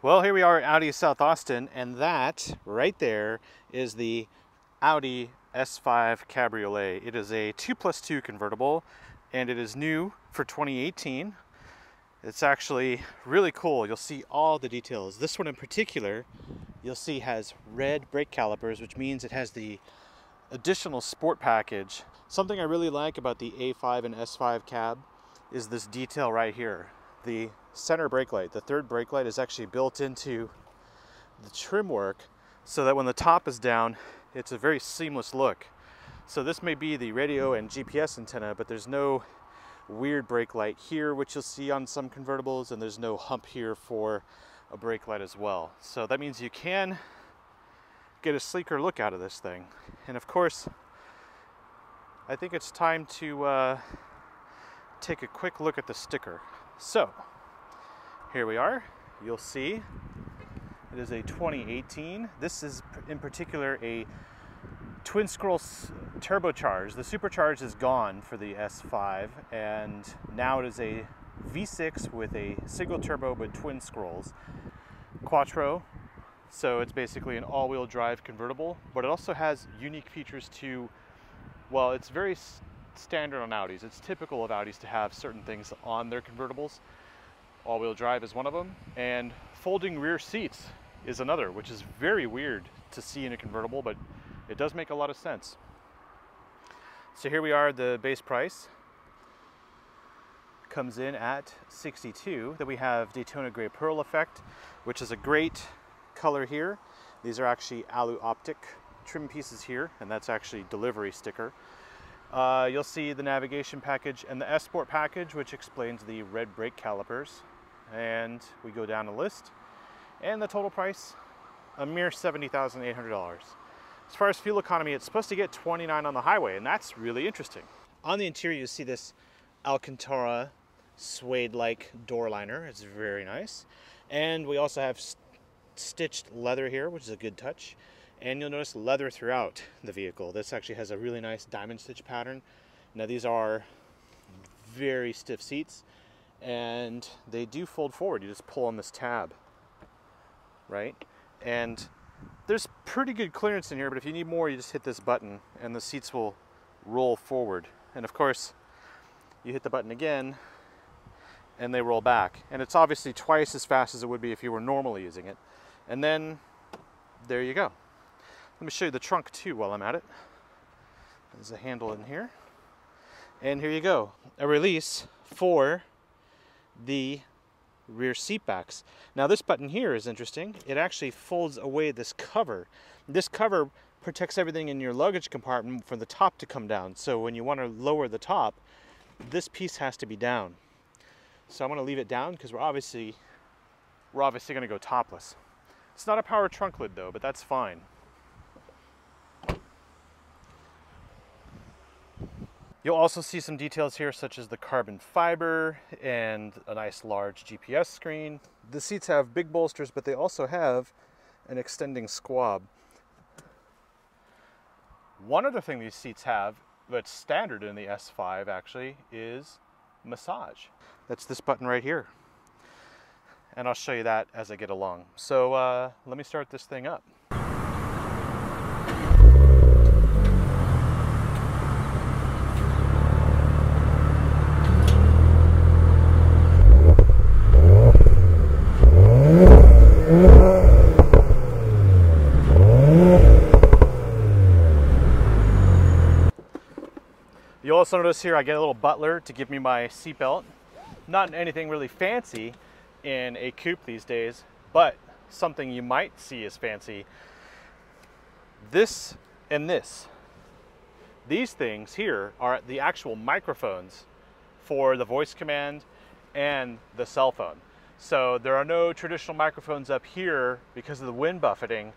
Well, here we are at Audi South Austin, and that right there is the Audi S5 Cabriolet. It is a 2+2 convertible, and it is new for 2018. It's actually really cool. You'll see all the details. This one in particular, you'll see has red brake calipers, which means it has the additional sport package. Something I really like about the A5 and S5 cab is this detail right here. The center brake light, the third brake light, is actually built into the trim work so that when the top is down, it's a very seamless look. So this may be the radio and GPS antenna, but there's no weird brake light here, which you'll see on some convertibles, and there's no hump here for a brake light as well. So that means you can get a sleeker look out of this thing. And of course, I think it's time to take a quick look at the sticker. So here we are. You'll see it is a 2018. This is in particular a twin scroll turbocharged. The supercharged is gone for the S5, and now it is a V6 with a single turbo but twin scrolls. Quattro, so it's basically an all-wheel drive convertible, but it also has unique features to, well, it's very standard on Audis. It's typical of Audis to have certain things on their convertibles. All-wheel drive is one of them, and folding rear seats is another, which is very weird to see in a convertible, but it does make a lot of sense. So here we are. The base price comes in at $62,000. Then we have Daytona Gray Pearl Effect, which is a great color here. These are actually Alu-Optic trim pieces here, and that's actually delivery sticker. You'll see the navigation package and the S Sport package, which explains the red brake calipers. And we go down the list, and the total price, a mere $70,800. As far as fuel economy, it's supposed to get 29 on the highway, and that's really interesting. On the interior, you see this Alcantara suede-like door liner. It's very nice. And we also have stitched leather here, which is a good touch. And you'll notice leather throughout the vehicle. This actually has a really nice diamond stitch pattern. Now, these are very stiff seats, and they do fold forward. You just pull on this tab, right? And there's pretty good clearance in here, but if you need more, you just hit this button and the seats will roll forward. And of course, you hit the button again and they roll back. And it's obviously twice as fast as it would be if you were normally using it. And then there you go. Let me show you the trunk too while I'm at it. There's a handle in here. And here you go, a release for the rear seat backs. Now this button here is interesting. It actually folds away this cover. This cover protects everything in your luggage compartment for the top to come down. So when you want to lower the top, this piece has to be down. So I'm going to leave it down because we're obviously going to go topless. It's not a power trunk lid though, but that's fine. You'll also see some details here, such as the carbon fiber and a nice large GPS screen. The seats have big bolsters, but they also have an extending squab. One other thing these seats have that's standard in the S5 actually is massage. That's this button right here. And I'll show you that as I get along. So let me start this thing up. You'll also notice here I get a little butler to give me my seatbelt. Not anything really fancy in a coupe these days, but something you might see as fancy. This and this. These things here are the actual microphones for the voice command and the cell phone. So there are no traditional microphones up here because of the wind buffeting.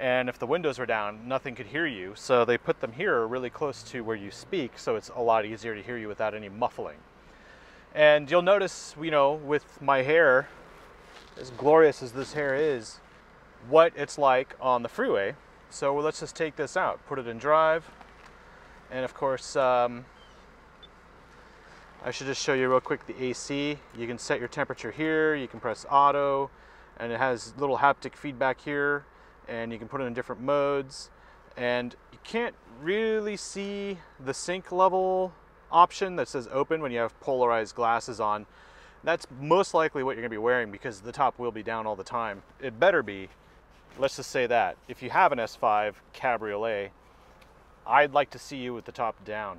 And if the windows were down, nothing could hear you. So they put them here really close to where you speak, so it's a lot easier to hear you without any muffling. And you'll notice, you know, with my hair, as glorious as this hair is, what it's like on the freeway. So let's just take this out, put it in drive. And of course, I should just show you real quick the AC. You can set your temperature here, you can press auto, and it has little haptic feedback here, and you can put it in different modes. And you can't really see the sync level option that says open when you have polarized glasses on. That's most likely what you're gonna be wearing because the top will be down all the time. It better be, let's just say that. If you have an S5 Cabriolet, I'd like to see you with the top down.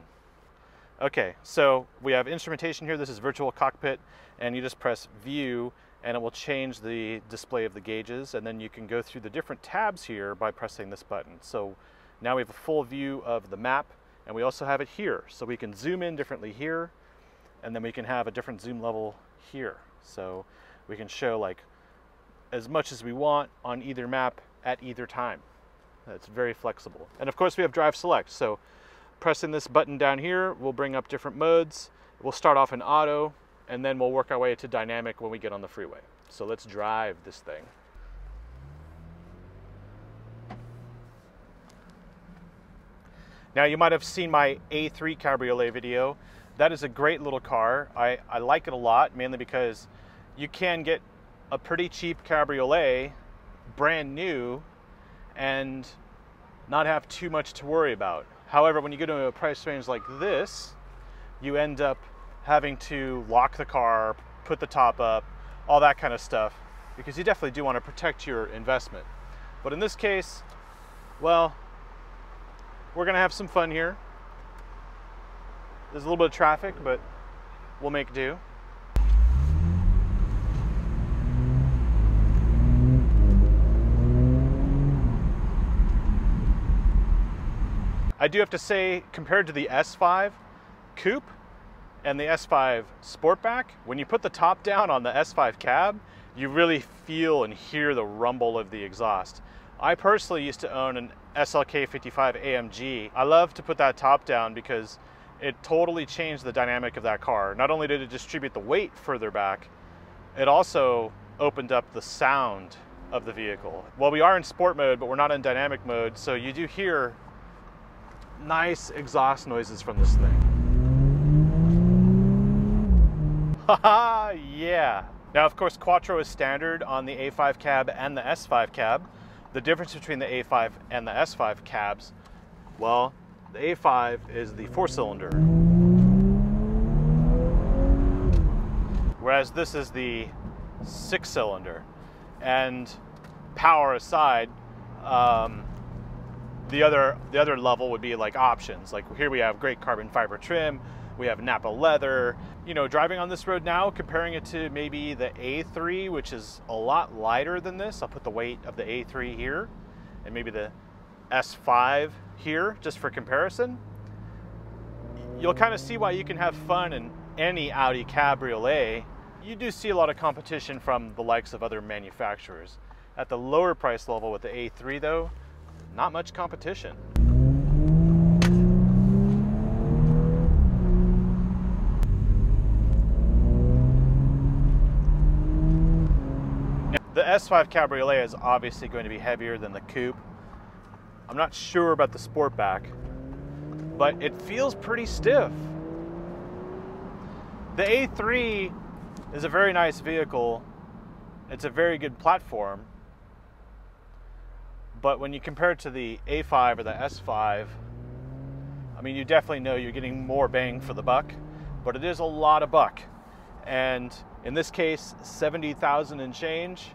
Okay, so we have instrumentation here. This is virtual cockpit, and you just press view and it will change the display of the gauges, and then you can go through the different tabs here by pressing this button. So now we have a full view of the map, and we also have it here. So we can zoom in differently here, and then we can have a different zoom level here. So we can show like as much as we want on either map at either time. That's very flexible. And of course we have drive select. So pressing this button down here will bring up different modes. We'll start off in auto, and then we'll work our way to dynamic when we get on the freeway. So let's drive this thing. Now you might have seen my A3 Cabriolet video. That is a great little car. I like it a lot, mainly because you can get a pretty cheap Cabriolet, brand new, and not have too much to worry about. However, when you go to a price range like this, you end up having to lock the car, put the top up, all that kind of stuff, because you definitely do want to protect your investment. But in this case, well, we're going to have some fun here. There's a little bit of traffic, but we'll make do. I do have to say, compared to the S5 Coupe and the S5 Sportback, when you put the top down on the S5 Cab, you really feel and hear the rumble of the exhaust. I personally used to own an SLK55 AMG. I love to put that top down because it totally changed the dynamic of that car. Not only did it distribute the weight further back, it also opened up the sound of the vehicle. Well, we are in sport mode, but we're not in dynamic mode, so you do hear nice exhaust noises from this thing. Haha, yeah. Now, of course, Quattro is standard on the A5 Cab and the S5 Cab. The difference between the A5 and the S5 Cabs, well, the A5 is the 4-cylinder, whereas this is the 6-cylinder. And power aside, the other level would be like options. Like here we have great carbon fiber trim, we have Napa leather. You know, driving on this road now, comparing it to maybe the A3, which is a lot lighter than this. I'll put the weight of the A3 here and maybe the S5 here, just for comparison. You'll kind of see why you can have fun in any Audi Cabriolet. You do see a lot of competition from the likes of other manufacturers. At the lower price level with the A3 though, not much competition. The S5 Cabriolet is obviously going to be heavier than the Coupe. I'm not sure about the Sportback, but it feels pretty stiff. The A3 is a very nice vehicle. It's a very good platform. But when you compare it to the A5 or the S5, I mean, you definitely know you're getting more bang for the buck, but it is a lot of buck. And in this case, 70,000 and change.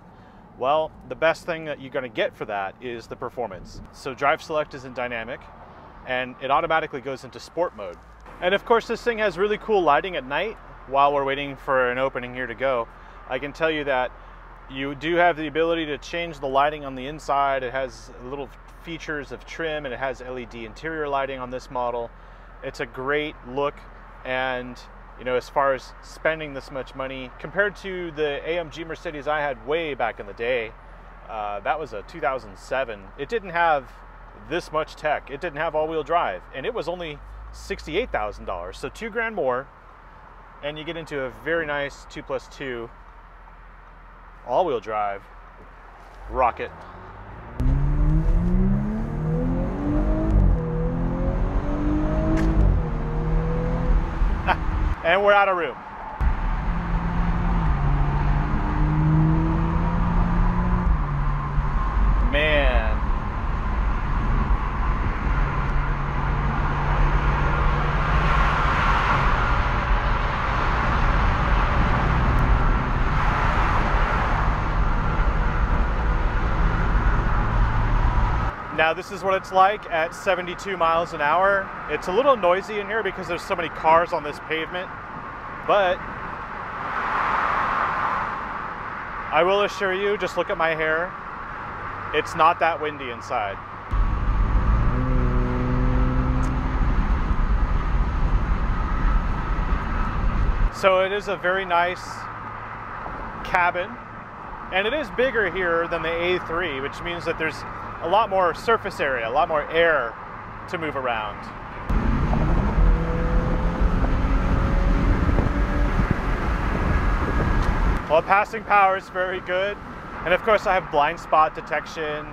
Well, the best thing that you're going to get for that is the performance. So drive select is in dynamic, and it automatically goes into sport mode. And of course, this thing has really cool lighting at night. While we're waiting for an opening here to go, I can tell you that you do have the ability to change the lighting on the inside. It has little features of trim, and it has LED interior lighting on this model. It's a great look, and you know, as far as spending this much money, compared to the AMG Mercedes I had way back in the day, that was a 2007. It didn't have this much tech. It didn't have all-wheel drive, and it was only $68,000. So $2,000 more, and you get into a very nice 2+2 all-wheel drive rocket. And we're out of room. Now this is what it's like at 72 miles an hour. It's a little noisy in here because there's so many cars on this pavement, but I will assure you, just look at my hair, it's not that windy inside. So it is a very nice cabin, and it is bigger here than the A3, which means that there's a lot more surface area, a lot more air to move around. Well, passing power is very good. And of course I have blind spot detection,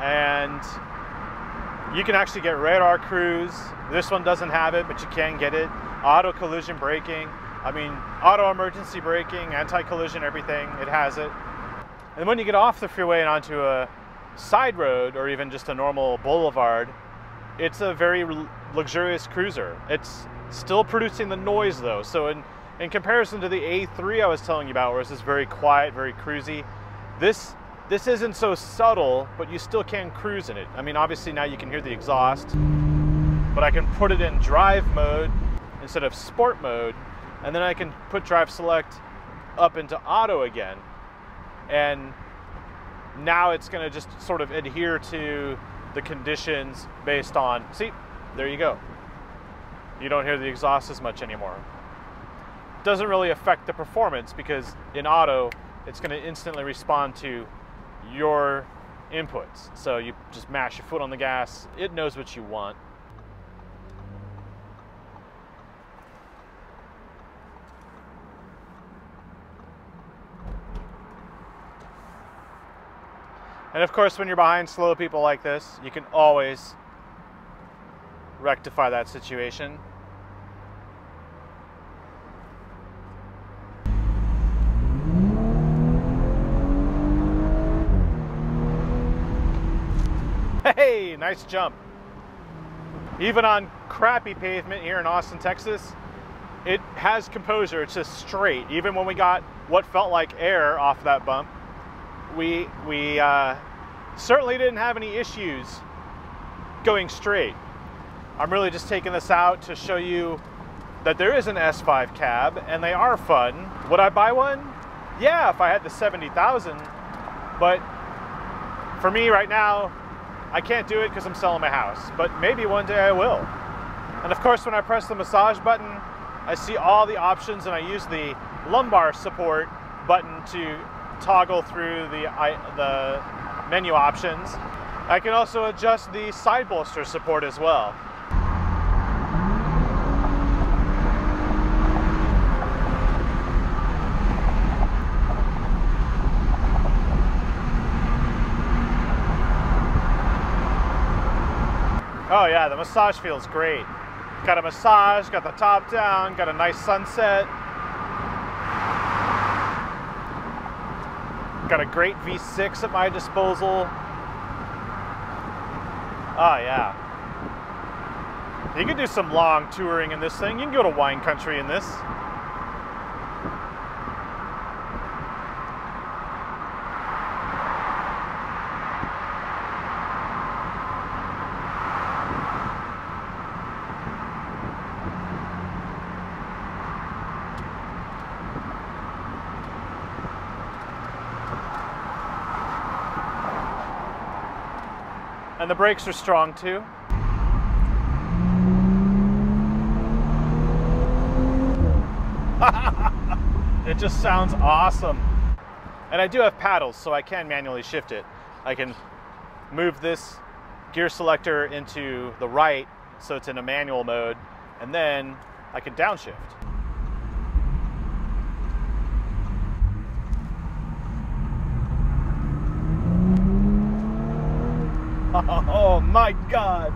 and you can actually get radar cruise. This one doesn't have it, but you can get it. Auto collision braking. I mean, auto emergency braking, anti-collision, everything, it has it. And when you get off the freeway and onto a side road, or even just a normal boulevard, it's a very luxurious cruiser. It's still producing the noise though, so in comparison to the A3 I was telling you about, where it's just very quiet, very cruisy, this isn't so subtle, but you still can cruise in it. I mean, obviously now you can hear the exhaust, but I can put it in drive mode instead of sport mode, and then I can put drive select up into auto again, and now it's going to just sort of adhere to the conditions based on, see, there you go. You don't hear the exhaust as much anymore. Doesn't really affect the performance because in auto, it's going to instantly respond to your inputs. So you just mash your foot on the gas. It knows what you want. And of course, when you're behind slow people like this, you can always rectify that situation. Hey, nice jump. Even on crappy pavement here in Austin, Texas, it has composure. It's just straight. Even when we got what felt like air off that bump, we certainly didn't have any issues going straight. I'm really just taking this out to show you that there is an S5 cab and they are fun. Would I buy one? Yeah, if I had the 70,000, but for me right now, I can't do it because I'm selling my house, but maybe one day I will. And of course, when I press the massage button, I see all the options, and I use the lumbar support button to toggle through the menu options. I can also adjust the side bolster support as well. Oh yeah, the massage feels great. Got a massage, got the top down, got a nice sunset. Got a great V6 at my disposal. Oh yeah. You can do some long touring in this thing. You can go to wine country in this. And the brakes are strong too. It just sounds awesome. And I do have paddles, so I can manually shift it. I can move this gear selector into the right, so it's in a manual mode, and then I can downshift. Oh my God.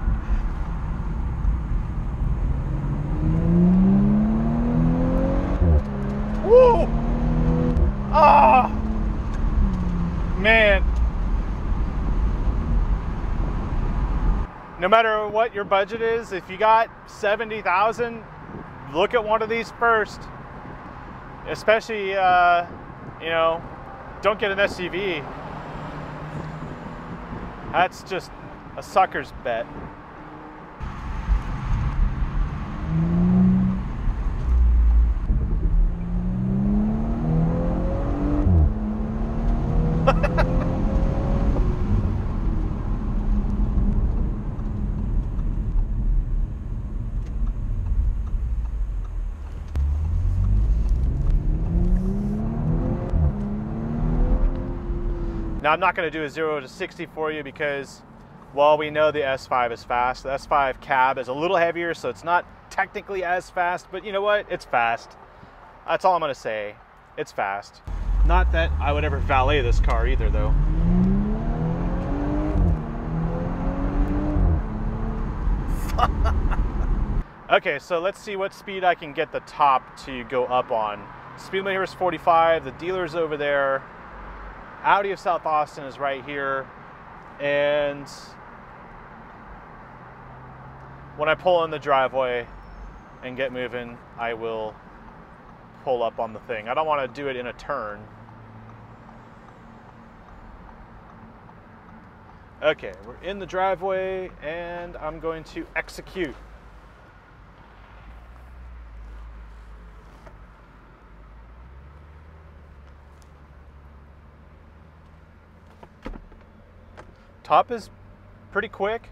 Woo! Ah! Man. No matter what your budget is, if you got 70,000, look at one of these first. Especially, you know, don't get an SUV. That's just a sucker's bet. Now, I'm not going to do a 0 to 60 for you because, well, we know the S5 is fast. The S5 cab is a little heavier, so it's not technically as fast, but you know what? It's fast. That's all I'm going to say. It's fast. Not that I would ever valet this car either, though. Okay, so let's see what speed I can get the top to go up on. Speed limit here is 45. The dealer's over there. Audi of South Austin is right here, and when I pull in the driveway and get moving, I will pull up on the thing. I don't want to do it in a turn. Okay, we're in the driveway, and I'm going to execute. Top is pretty quick.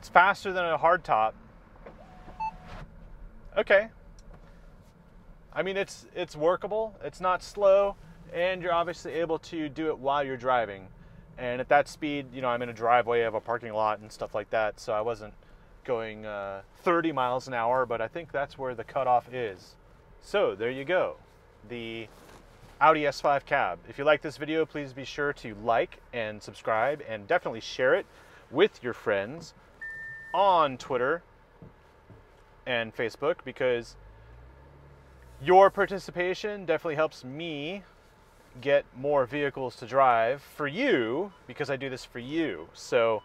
It's faster than a hard top. Okay. I mean, it's workable. It's not slow, and you're obviously able to do it while you're driving. And at that speed, you know, I'm in a driveway of a parking lot and stuff like that, so I wasn't going 30 miles an hour, but I think that's where the cutoff is. So there you go. The Audi S5 cab. If you like this video, please be sure to like and subscribe, and definitely share it with your friends on Twitter and Facebook, because your participation definitely helps me get more vehicles to drive for you, because I do this for you. So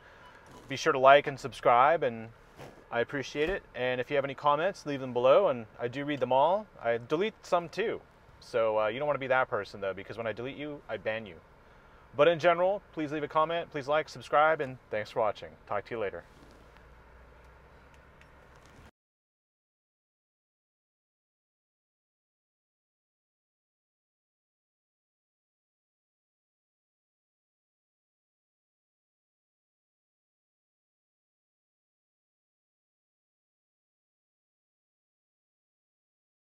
be sure to like and subscribe, and I appreciate it. And if you have any comments, leave them below, and I do read them all. I delete some too. So you don't want to be that person, though, because when I delete you, I ban you. But in general, please leave a comment, please like, subscribe, and thanks for watching. Talk to you later.